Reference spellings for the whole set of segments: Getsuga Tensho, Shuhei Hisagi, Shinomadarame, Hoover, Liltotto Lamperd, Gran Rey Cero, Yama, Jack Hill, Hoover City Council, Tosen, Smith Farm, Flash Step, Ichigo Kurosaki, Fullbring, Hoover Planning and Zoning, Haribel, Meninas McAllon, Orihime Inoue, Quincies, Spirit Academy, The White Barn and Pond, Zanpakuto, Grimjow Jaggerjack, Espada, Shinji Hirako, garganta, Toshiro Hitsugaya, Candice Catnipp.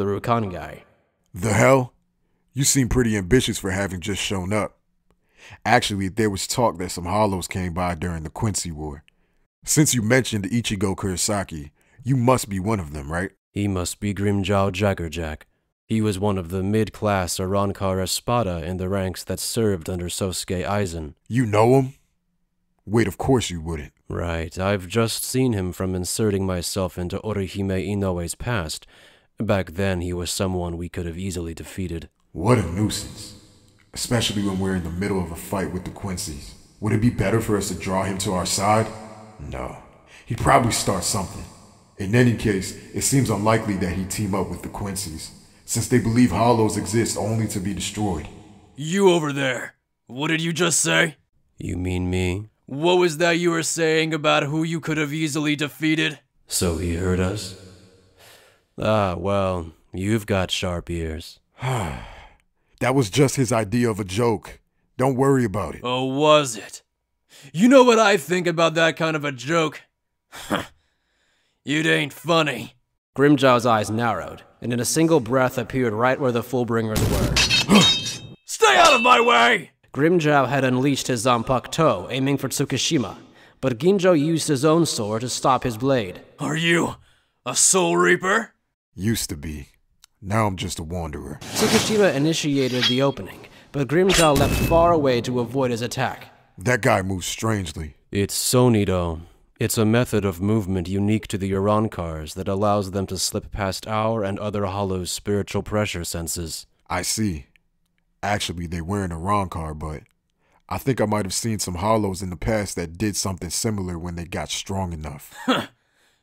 the Rukangai. The hell? You seem pretty ambitious for having just shown up. Actually, there was talk that some Hollows came by during the Quincy War. Since you mentioned Ichigo Kurosaki, you must be one of them, right? He must be Grimjow Jaggerjack. He was one of the mid-class Arrancar Espada in the ranks that served under Sosuke Aizen. You know him? Wait, of course you wouldn't. Right, I've just seen him from inserting myself into Orihime Inoue's past. Back then, he was someone we could have easily defeated. What a nuisance. Especially when we're in the middle of a fight with the Quincies. Would it be better for us to draw him to our side? No. He'd probably start something. In any case, it seems unlikely that he'd team up with the Quincies, since they believe Hollows exist only to be destroyed. You over there. What did you just say? You mean me? What was that you were saying about who you could have easily defeated? So he heard us? Ah, well, you've got sharp ears. That was just his idea of a joke. Don't worry about it. Oh, was it? You know what I think about that kind of a joke? It ain't funny. Grimjow's eyes narrowed, and in a single breath appeared right where the Fullbringers were. Stay out of my way! Grimjow had unleashed his Zanpakuto, aiming for Tsukishima, but Ginjo used his own sword to stop his blade. Are you a soul reaper? Used to be. Now I'm just a wanderer. Tsukishima initiated the opening, but Grimjow leapt far away to avoid his attack. That guy moves strangely. It's Sonido. It's a method of movement unique to the Arrancars that allows them to slip past our and other Hollow's spiritual pressure senses. I see. Actually, they were in a Arrancar, but I think I might have seen some Hollows in the past that did something similar when they got strong enough.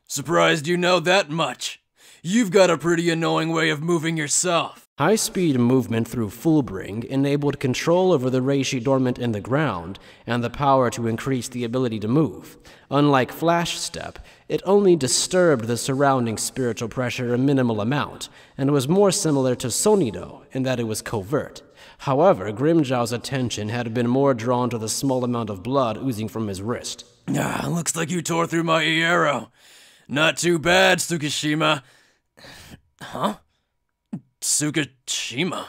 Surprised you know that much. You've got a pretty annoying way of moving yourself. High-speed movement through Fullbring enabled control over the reishi dormant in the ground and the power to increase the ability to move. Unlike Flash Step, it only disturbed the surrounding spiritual pressure a minimal amount and was more similar to Sonido in that it was covert. However, Grimjow's attention had been more drawn to the small amount of blood oozing from his wrist. Looks like you tore through my arrow. Not too bad, Tsukishima. Huh? Tsukishima?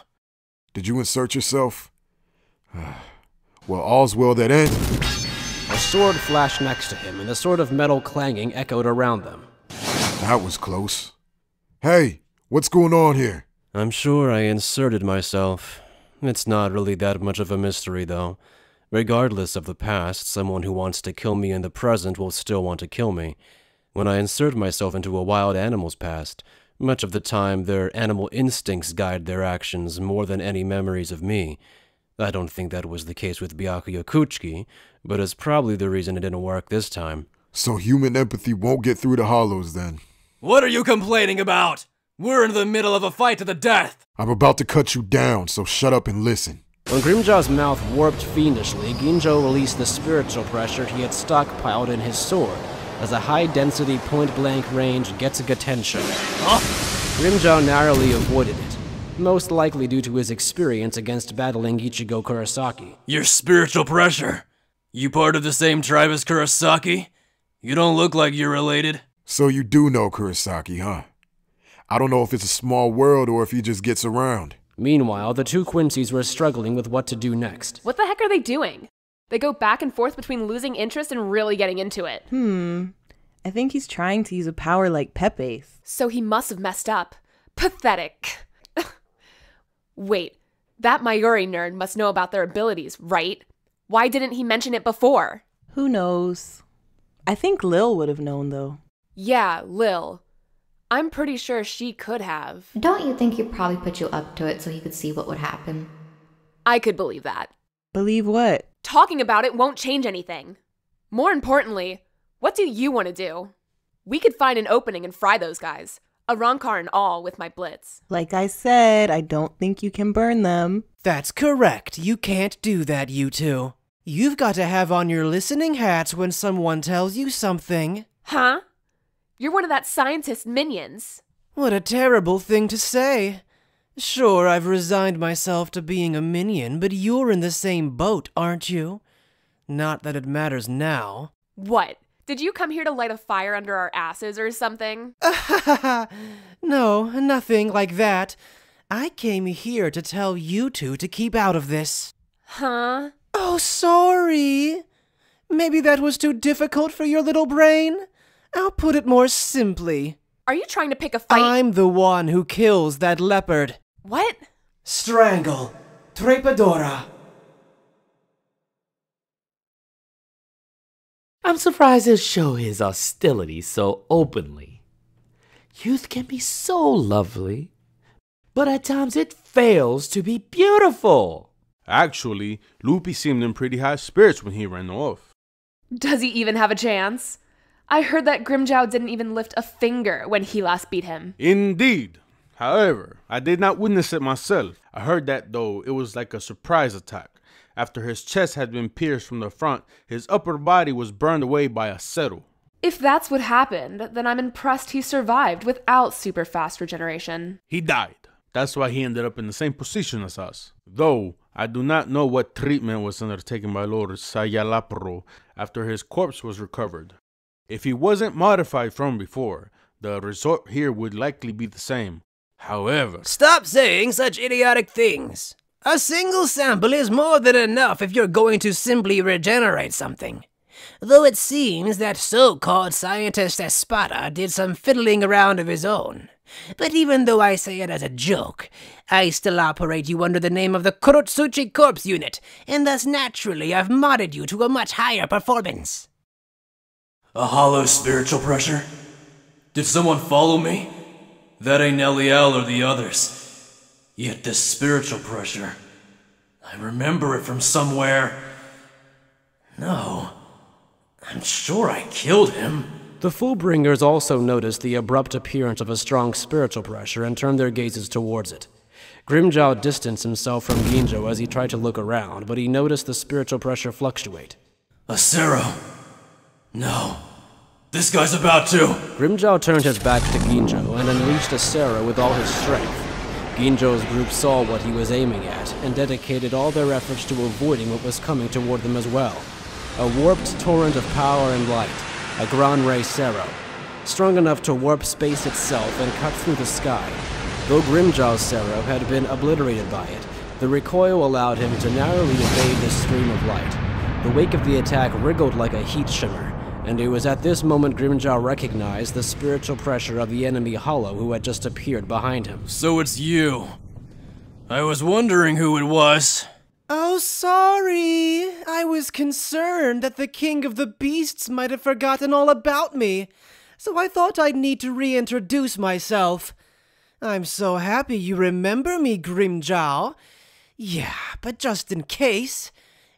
Did you insert yourself? Well, all's well that ends. A sword flashed next to him, and a sword of metal clanging echoed around them. That was close. Hey, what's going on here? I'm sure I inserted myself. It's not really that much of a mystery, though. Regardless of the past, someone who wants to kill me in the present will still want to kill me. When I insert myself into a wild animal's past, much of the time their animal instincts guide their actions more than any memories of me. I don't think that was the case with Byakuya Kuchiki, but it's probably the reason it didn't work this time. So human empathy won't get through the Hollows, then? What are you complaining about? We're in the middle of a fight to the death! I'm about to cut you down, so shut up and listen. When Grimjaw's mouth warped fiendishly, Ginjo released the spiritual pressure he had stockpiled in his sword, as a high-density, point-blank range Getsuga Tensho. Huh? Grimjow narrowly avoided it, most likely due to his experience against battling Ichigo Kurosaki. Your spiritual pressure? You part of the same tribe as Kurosaki? You don't look like you're related. So you do know Kurosaki, huh? I don't know if it's a small world or if he just gets around. Meanwhile, the two Quincies were struggling with what to do next. What the heck are they doing? They go back and forth between losing interest and really getting into it. I think he's trying to use a power like Pepe's. So he must have messed up. Pathetic. Wait, that Mayuri nerd must know about their abilities, right? Why didn't he mention it before? Who knows? I think Lil would have known, though. Yeah, Lil. I'm pretty sure she could have. Don't you think he probably put you up to it so he could see what would happen? I could believe that. Believe what? Talking about it won't change anything. More importantly, what do you want to do? We could find an opening and fry those guys. Arrancar and all with my blitz. Like I said, I don't think you can burn them. That's correct. You can't do that, you two. You've got to have on your listening hats when someone tells you something. Huh? You're one of that scientist's minions. What a terrible thing to say. Sure, I've resigned myself to being a minion, but you're in the same boat, aren't you? Not that it matters now. What? Did you come here to light a fire under our asses or something? No, nothing like that. I came here to tell you two to keep out of this. Huh? Oh, sorry. Maybe that was too difficult for your little brain. I'll put it more simply. Are you trying to pick a fight? I'm the one who kills that leopard. What? Strangle. Trepadora. I'm surprised he'll show his hostility so openly. Youth can be so lovely, but at times it fails to be beautiful. Actually, Luppi seemed in pretty high spirits when he ran off. Does he even have a chance? I heard that Grimjow didn't even lift a finger when he last beat him. Indeed. However, I did not witness it myself. I heard that, though, it was like a surprise attack. After his chest had been pierced from the front, his upper body was burned away by a Cero. If that's what happened, then I'm impressed he survived without super fast regeneration. He died. That's why he ended up in the same position as us. Though, I do not know what treatment was undertaken by Lord Sayalapro after his corpse was recovered. If he wasn't modified from before, the result here would likely be the same. However... Stop saying such idiotic things! A single sample is more than enough if you're going to simply regenerate something. Though it seems that so-called scientist Espada did some fiddling around of his own. But even though I say it as a joke, I still operate you under the name of the Kurotsuchi Corpse Unit, and thus naturally I've modded you to a much higher performance. A hollow spiritual pressure? Did someone follow me? That ain't Nelliel or the others. Yet this spiritual pressure, I remember it from somewhere. No, I'm sure I killed him. The Fullbringers also noticed the abrupt appearance of a strong spiritual pressure and turned their gazes towards it. Grimjow distanced himself from Ginjo as he tried to look around, but he noticed the spiritual pressure fluctuate. A Cero. No. This guy's about to! Grimjow turned his back to Ginjo and unleashed a Cero with all his strength. Ginjo's group saw what he was aiming at and dedicated all their efforts to avoiding what was coming toward them as well. A warped torrent of power and light, a Gran Rey Cero, strong enough to warp space itself and cut through the sky. Though Grimjow's Cero had been obliterated by it, the recoil allowed him to narrowly evade the stream of light. The wake of the attack wriggled like a heat shimmer, and it was at this moment Grimjow recognized the spiritual pressure of the enemy Hollow who had just appeared behind him. So it's you. I was wondering who it was. Oh, sorry. I was concerned that the King of the Beasts might have forgotten all about me, so I thought I'd need to reintroduce myself. I'm so happy you remember me, Grimjow. Yeah, but just in case,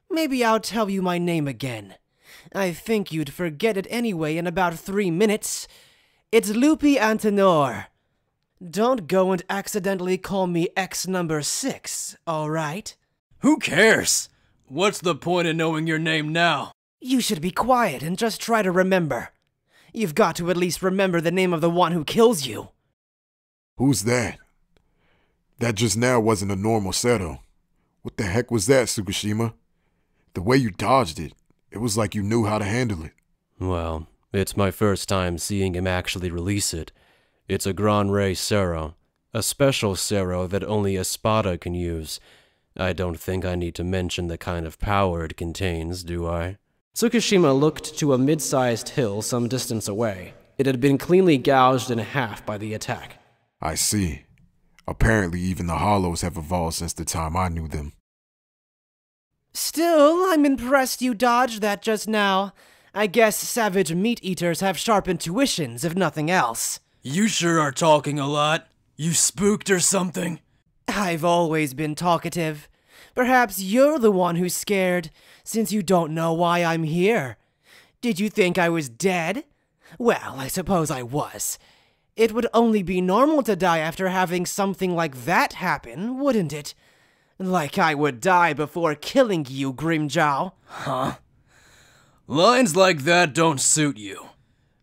maybe I'll tell you my name again. I think you'd forget it anyway in about 3 minutes. It's Luppi Antenor. Don't go and accidentally call me X number 6, all right? Who cares? What's the point of knowing your name now? You should be quiet and just try to remember. You've got to at least remember the name of the one who kills you. Who's that? That just now wasn't a normal Cero. What the heck was that, Tsukishima? The way you dodged it. It was like you knew how to handle it. Well, it's my first time seeing him actually release it. It's a Gran Rey Cero, a special Cero that only Espada can use. I don't think I need to mention the kind of power it contains, do I? Tsukishima looked to a mid-sized hill some distance away. It had been cleanly gouged in half by the attack. I see. Apparently even the Hollows have evolved since the time I knew them. Still, I'm impressed you dodged that just now. I guess savage meat-eaters have sharp intuitions, if nothing else. You sure are talking a lot. You spooked or something? I've always been talkative. Perhaps you're the one who's scared, since you don't know why I'm here. Did you think I was dead? Well, I suppose I was. It would only be normal to die after having something like that happen, wouldn't it? Like I would die before killing you, Grimjow. Huh? Lines like that don't suit you.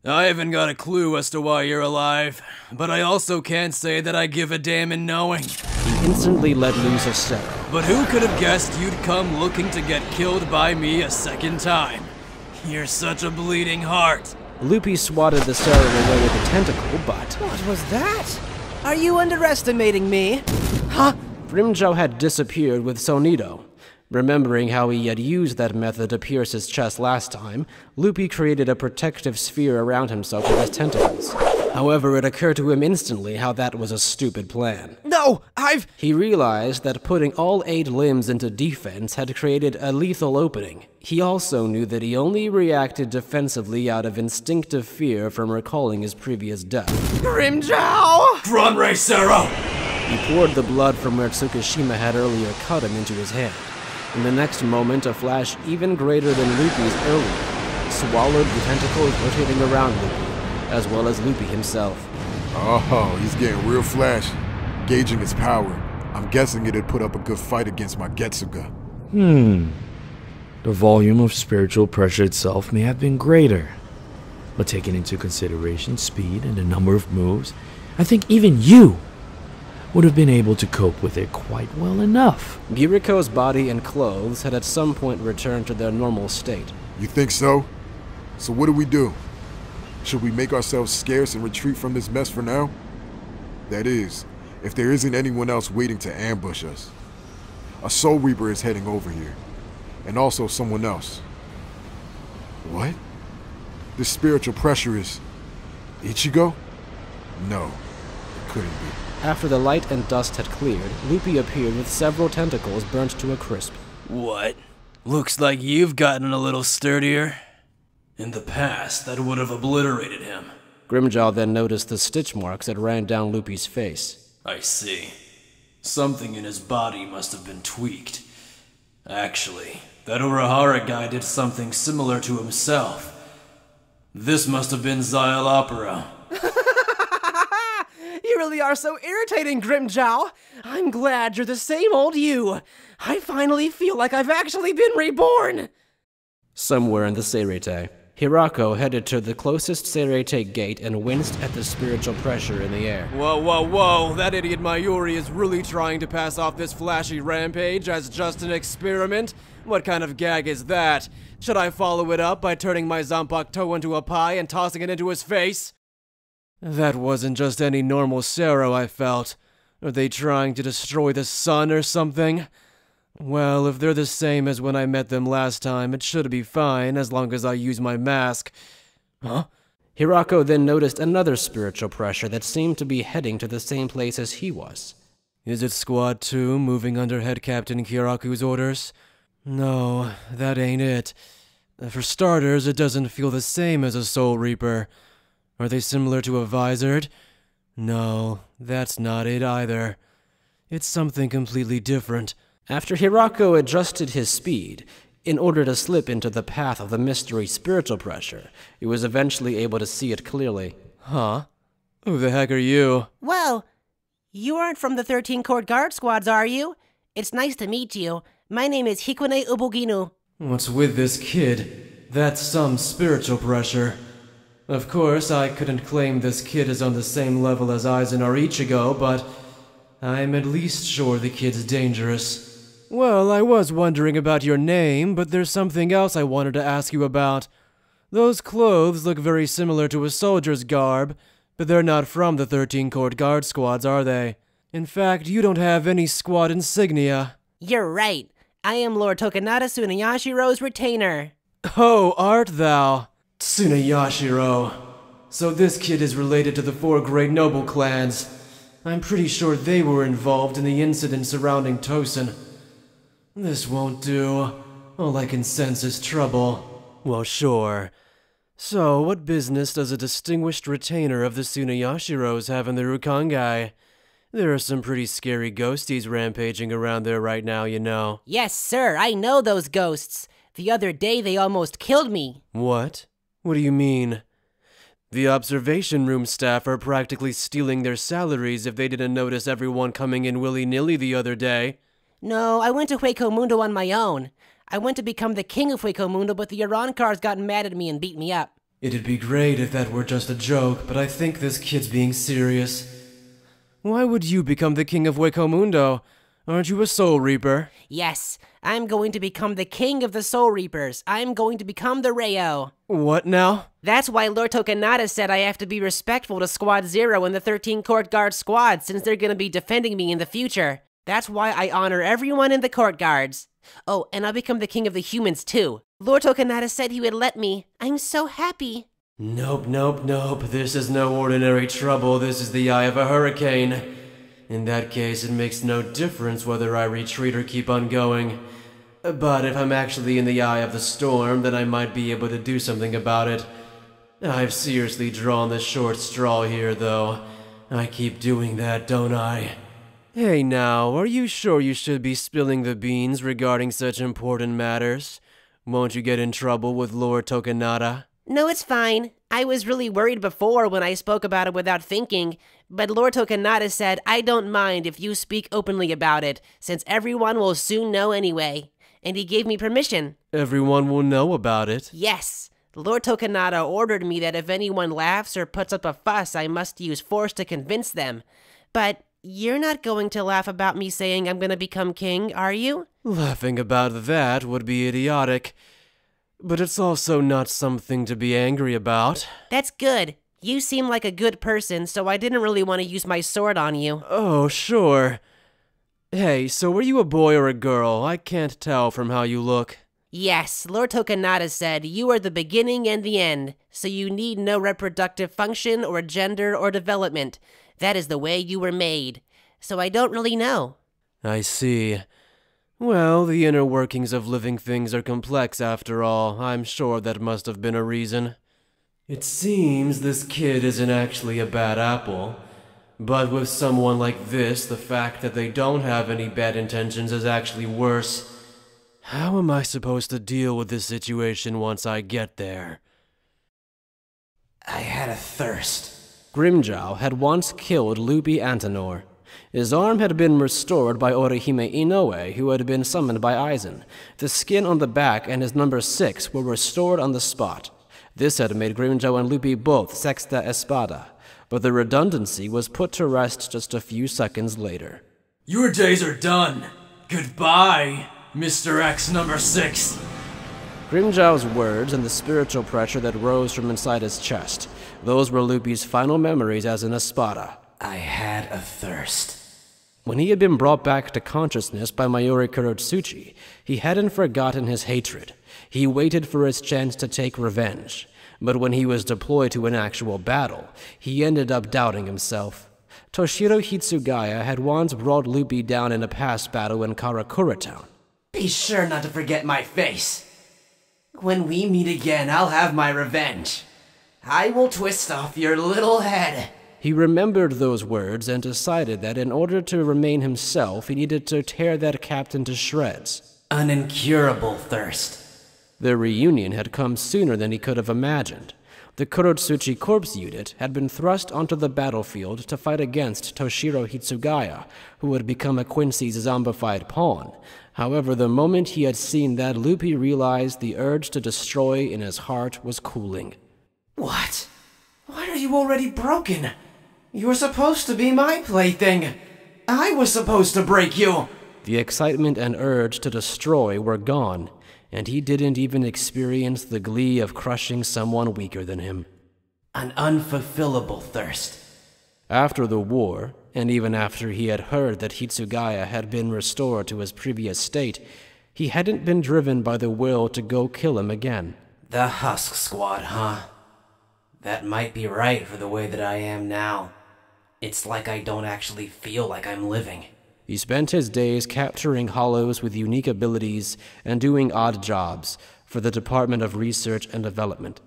I haven't got a clue as to why you're alive, but I also can't say that I give a damn in knowing. He instantly let loose a Cero. But who could have guessed you'd come looking to get killed by me a second time? You're such a bleeding heart. Luppi swatted the Cero away with a tentacle, but... What was that? Are you underestimating me? Huh? Rimjo had disappeared with Sonido. Remembering how he had used that method to pierce his chest last time, Luppi created a protective sphere around himself with his tentacles. However, it occurred to him instantly how that was a stupid plan. No, He realized that putting all 8 limbs into defense had created a lethal opening. He also knew that he only reacted defensively out of instinctive fear from recalling his previous death. Rimjo! Gran Rey Cero! He poured the blood from where Tsukishima had earlier cut him into his hand. In the next moment, a flash even greater than Luppi's earlier swallowed the tentacles rotating around Luppi, as well as Luppi himself. Oh, he's getting real flashy. Gauging his power, I'm guessing it'd put up a good fight against my Getsuga. The volume of spiritual pressure itself may have been greater, but taking into consideration speed and the number of moves, I think even you would have been able to cope with it quite well enough. Giriko's body and clothes had at some point returned to their normal state. You think so? So what do we do? Should we make ourselves scarce and retreat from this mess for now? That is, if there isn't anyone else waiting to ambush us. A Soul Reaper is heading over here, and also someone else. What? This spiritual pressure is... Ichigo? No, it couldn't be. After the light and dust had cleared, Luppi appeared with several tentacles burnt to a crisp. What? Looks like you've gotten a little sturdier. In the past, that would have obliterated him. Grimjaw then noticed the stitch marks that ran down Luppi's face. I see. Something in his body must have been tweaked. Actually, that Urahara guy did something similar to himself. This must have been Xyle Opera. You really are so irritating, Grimjow! I'm glad you're the same old you! I finally feel like I've actually been reborn! Somewhere in the Seireitei, Hirako headed to the closest Seireitei gate and winced at the spiritual pressure in the air. Whoa, whoa, whoa! That idiot Mayuri is really trying to pass off this flashy rampage as just an experiment? What kind of gag is that? Should I follow it up by turning my Zanpakuto into a pie and tossing it into his face? That wasn't just any normal Cero, I felt. Are they trying to destroy the sun or something? Well, if they're the same as when I met them last time, it should be fine, as long as I use my mask. Huh? Hirako then noticed another spiritual pressure that seemed to be heading to the same place as he was. Is it Squad 2 moving under Head Captain Kiraku's orders? No, that ain't it. For starters, it doesn't feel the same as a Soul Reaper. Are they similar to a visored? No, that's not it either. It's something completely different. After Hirako adjusted his speed, in order to slip into the path of the mystery spiritual pressure, he was eventually able to see it clearly. Huh? Who the heck are you? Well, you aren't from the 13 Court Guard Squads, are you? It's nice to meet you. My name is Hikune Uboginu. What's with this kid? That's some spiritual pressure. Of course, I couldn't claim this kid is on the same level as Aizen or Ichigo, but I'm at least sure the kid's dangerous. Well, I was wondering about your name, but there's something else I wanted to ask you about. Those clothes look very similar to a soldier's garb, but they're not from the 13 Court Guard Squads, are they? In fact, you don't have any squad insignia. You're right. I am Lord Tokinada Tsunayashiro's retainer. Oh, art thou? Tsunayashiro. So this kid is related to the 4 great noble clans. I'm pretty sure they were involved in the incident surrounding Tosen. This won't do. All I can sense is trouble. Well, sure. So, what business does a distinguished retainer of the Tsunayashiros have in the Rukangai? There are some pretty scary ghosties rampaging around there right now, you know. Yes, sir, I know those ghosts. The other day they almost killed me. What? What do you mean? The observation room staff are practically stealing their salaries if they didn't notice everyone coming in willy-nilly the other day. No, I went to Hueco Mundo on my own. I went to become the king of Hueco Mundo, but the Arrancars got mad at me and beat me up. It'd be great if that were just a joke, but I think this kid's being serious. Why would you become the king of Hueco Mundo? Aren't you a Soul Reaper? Yes, I'm going to become the king of the Soul Reapers. I'm going to become the Reo. What now? That's why Lord Tokinada said I have to be respectful to Squad Zero and the 13 Court Guard Squad since they're going to be defending me in the future. That's why I honor everyone in the Court Guards. Oh, and I'll become the king of the humans too. Lord Tokinada said he would let me. I'm so happy. Nope, nope, nope. This is no ordinary trouble. This is the eye of a hurricane. In that case, it makes no difference whether I retreat or keep on going. But if I'm actually in the eye of the storm, then I might be able to do something about it. I've seriously drawn the short straw here, though. I keep doing that, don't I? Hey now, are you sure you should be spilling the beans regarding such important matters? Won't you get in trouble with Lord Tokinada? No, it's fine. I was really worried before when I spoke about it without thinking, but Lord Tokinada said I don't mind if you speak openly about it, since everyone will soon know anyway. And he gave me permission. Everyone will know about it? Yes. Lord Tokinada ordered me that if anyone laughs or puts up a fuss, I must use force to convince them. But you're not going to laugh about me saying I'm going to become king, are you? Laughing about that would be idiotic. But it's also not something to be angry about. That's good. You seem like a good person, so I didn't really want to use my sword on you. Oh, sure. Hey, so were you a boy or a girl? I can't tell from how you look. Yes, Lord Tokinada said you are the beginning and the end, so you need no reproductive function or gender or development. That is the way you were made. So I don't really know. I see. Well, the inner workings of living things are complex after all. I'm sure that must have been a reason. It seems this kid isn't actually a bad apple. But with someone like this, the fact that they don't have any bad intentions is actually worse. How am I supposed to deal with this situation once I get there? I had a thirst. Grimjow had once killed Luppi Antenor. His arm had been restored by Orihime Inoue, who had been summoned by Aizen. The skin on the back and his number 6 were restored on the spot. This had made Grimjow and Luppi both Sexta Espada, but the redundancy was put to rest just a few seconds later. Your days are done! Goodbye, Mr. X number 6! Grimjow's words and the spiritual pressure that rose from inside his chest, those were Luppi's final memories as an Espada. I had a thirst. When he had been brought back to consciousness by Mayuri Kurotsuchi, he hadn't forgotten his hatred. He waited for his chance to take revenge. But when he was deployed to an actual battle, he ended up doubting himself. Toshiro Hitsugaya had once brought Luppi down in a past battle in Karakura Town. Be sure not to forget my face. When we meet again, I'll have my revenge. I will twist off your little head. He remembered those words and decided that in order to remain himself, he needed to tear that captain to shreds. An incurable thirst. Their reunion had come sooner than he could have imagined. The Kurotsuchi Corps unit had been thrust onto the battlefield to fight against Toshiro Hitsugaya, who had become a Quincies zombified pawn. However, the moment he had seen that, Luppi realized the urge to destroy in his heart was cooling. What? Why are you already broken? You were supposed to be my plaything. I was supposed to break you. The excitement and urge to destroy were gone, and he didn't even experience the glee of crushing someone weaker than him. An unfulfillable thirst. After the war, and even after he had heard that Hitsugaya had been restored to his previous state, he hadn't been driven by the will to go kill him again. The Husk Squad, huh? That might be right for the way that I am now. It's like I don't actually feel like I'm living. He spent his days capturing Hollows with unique abilities and doing odd jobs for the Department of Research and Development.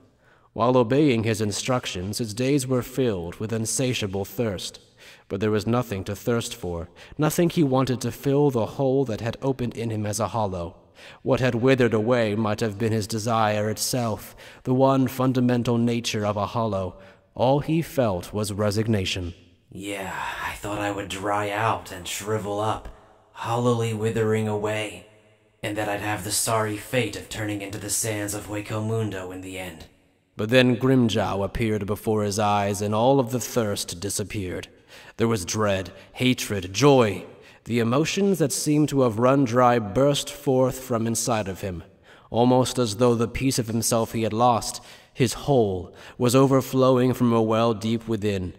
While obeying his instructions, his days were filled with insatiable thirst. But there was nothing to thirst for, nothing he wanted to fill the hole that had opened in him as a hollow. What had withered away might have been his desire itself, the one fundamental nature of a hollow. All he felt was resignation. Yeah, I thought I would dry out and shrivel up, hollowly withering away, and that I'd have the sorry fate of turning into the sands of Hueco Mundo in the end. But then Grimjow appeared before his eyes and all of the thirst disappeared. There was dread, hatred, joy. The emotions that seemed to have run dry burst forth from inside of him, almost as though the piece of himself he had lost, his whole, was overflowing from a well deep within.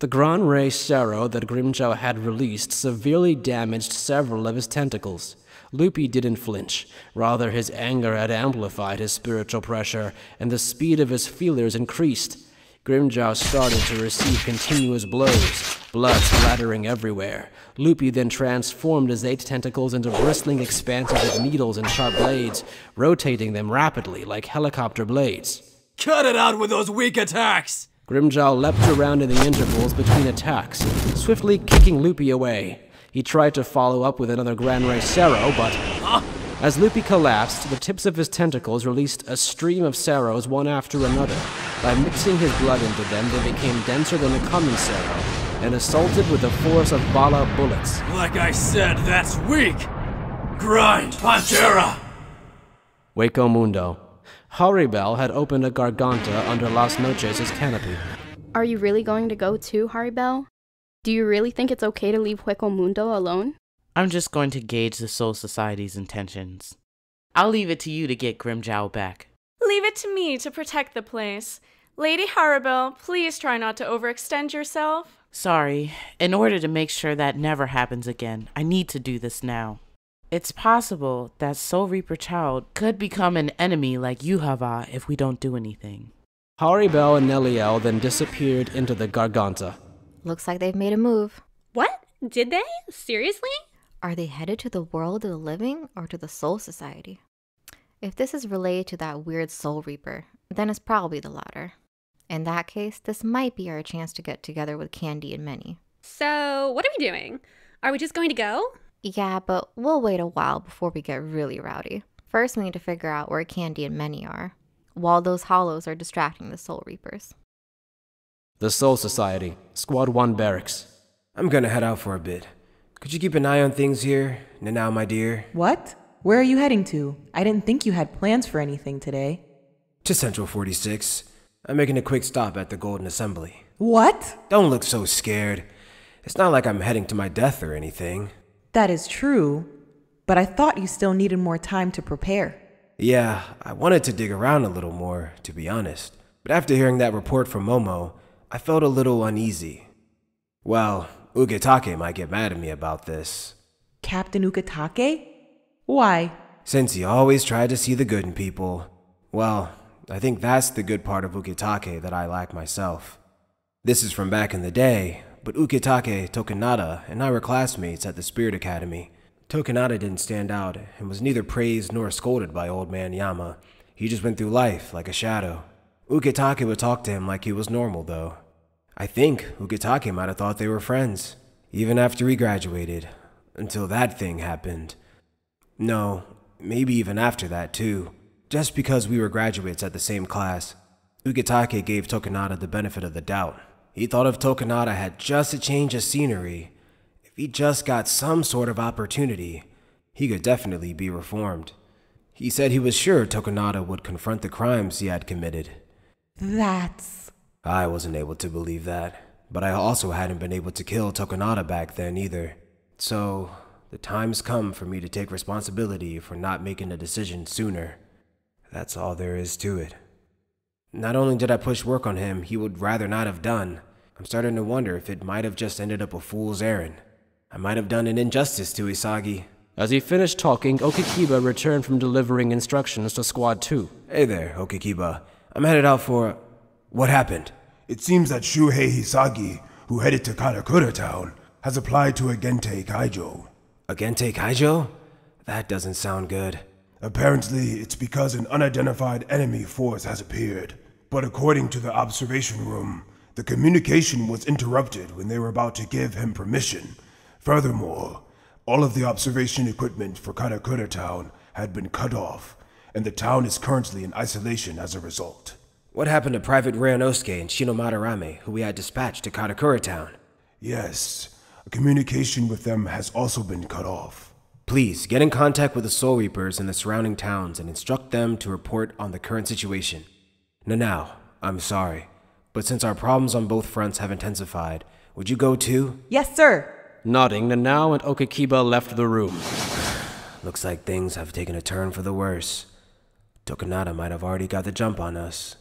The Gran Rey Cero that Grimjow had released severely damaged several of his tentacles. Luppi didn't flinch. Rather, his anger had amplified his spiritual pressure, and the speed of his feelers increased. Grimjow started to receive continuous blows, blood splattering everywhere. Luppi then transformed his 8 tentacles into bristling expanses of needles and sharp blades, rotating them rapidly like helicopter blades. Cut it out with those weak attacks! Grimjow leapt around in the intervals between attacks, swiftly kicking Luppi away. He tried to follow up with another Gran Rey Cero, but... As Luppi collapsed, the tips of his tentacles released a stream of Ceros one after another. By mixing his blood into them, they became denser than the common Cero, and assaulted with the force of bala bullets. Like I said, that's weak! Grind, Pantera! Hueco Mundo. Haribel had opened a garganta under Las Noches' canopy. Are you really going to go too, Haribel? Do you really think it's okay to leave Hueco Mundo alone? I'm just going to gauge the Soul Society's intentions. I'll leave it to you to get Grimjow back. Leave it to me to protect the place. Lady Haribel, please try not to overextend yourself. Sorry. In order to make sure that never happens again, I need to do this now. It's possible that Soul Reaper Child could become an enemy like Yuhava if we don't do anything. Haribel and Nelliel then disappeared into the garganta. Looks like they've made a move. What? Did they? Seriously? Are they headed to the world of the living or to the Soul Society? If this is related to that weird Soul Reaper, then it's probably the latter. In that case, this might be our chance to get together with Candy and Meni. So, what are we doing? Are we just going to go? Yeah, but we'll wait a while before we get really rowdy. First, we need to figure out where Candy and Meni are, while those hollows are distracting the Soul Reapers. The Soul Society, Squad 1 Barracks. I'm gonna head out for a bit. Could you keep an eye on things here, Nanao, my dear? What? Where are you heading to? I didn't think you had plans for anything today. To Central 46. I'm making a quick stop at the Golden Assembly. What? Don't look so scared. It's not like I'm heading to my death or anything. That is true, but I thought you still needed more time to prepare. Yeah, I wanted to dig around a little more, to be honest. But after hearing that report from Momo, I felt a little uneasy. Well, Ukitake might get mad at me about this. Captain Ukitake? Why? Since he always tried to see the good in people. Well, I think that's the good part of Ukitake that I lack myself. This is from back in the day, but Ukitake, Tokinada, and I were classmates at the Spirit Academy. Tokinada didn't stand out and was neither praised nor scolded by old man Yama. He just went through life like a shadow. Ukitake would talk to him like he was normal, though. I think Ukitake might have thought they were friends, even after we graduated, until that thing happened. No, maybe even after that, too. Just because we were graduates at the same class, Ukitake gave Tokinada the benefit of the doubt. He thought if Tokinada had just a change of scenery, if he just got some sort of opportunity, he could definitely be reformed. He said he was sure Tokinada would confront the crimes he had committed. I wasn't able to believe that, but I also hadn't been able to kill Tokinada back then either. So... the time's come for me to take responsibility for not making a decision sooner. That's all there is to it. Not only did I push work on him he would rather not have done, I'm starting to wonder if it might have just ended up a fool's errand. I might have done an injustice to Isagi. As he finished talking, Okikiba returned from delivering instructions to Squad 2. Hey there, Okikiba. I'm headed out for... What happened? It seems that Shuhei Hisagi, who headed to Karakura Town, has applied to a Gentei Kaijo. A Gentei Kaijo? That doesn't sound good. Apparently, it's because an unidentified enemy force has appeared. But according to the observation room, the communication was interrupted when they were about to give him permission. Furthermore, all of the observation equipment for Karakura Town had been cut off, and the town is currently in isolation as a result. What happened to Private Ryanosuke and Shinomadarame, who we had dispatched to Karakura Town? Yes. Communication with them has also been cut off. Please, get in contact with the Soul Reapers in the surrounding towns and instruct them to report on the current situation. Nanao, I'm sorry, but since our problems on both fronts have intensified, would you go too? Yes, sir! Nodding, Nanao and Okikiba left the room. Looks like things have taken a turn for the worse. Tokinada might have already got the jump on us.